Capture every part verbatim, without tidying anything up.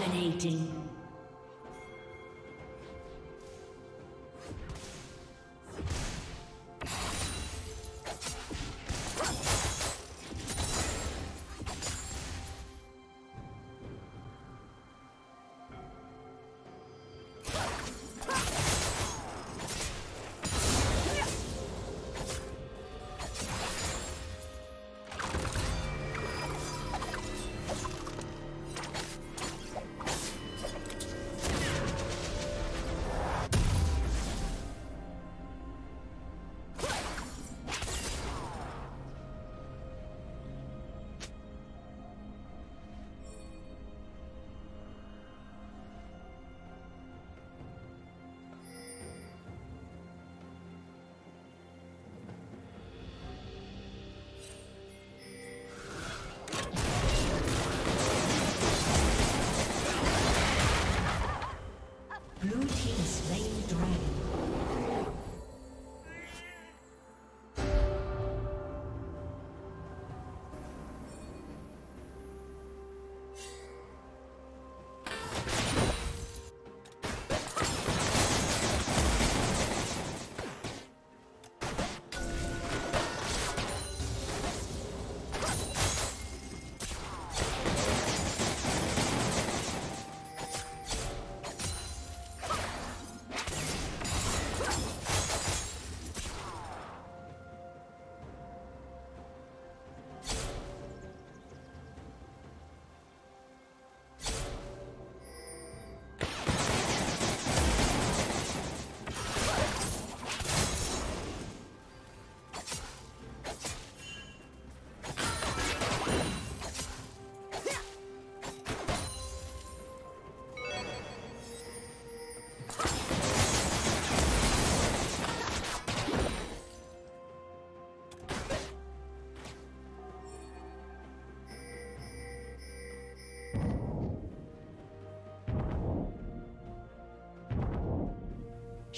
Dominating.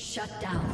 Shut down.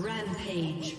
Rampage.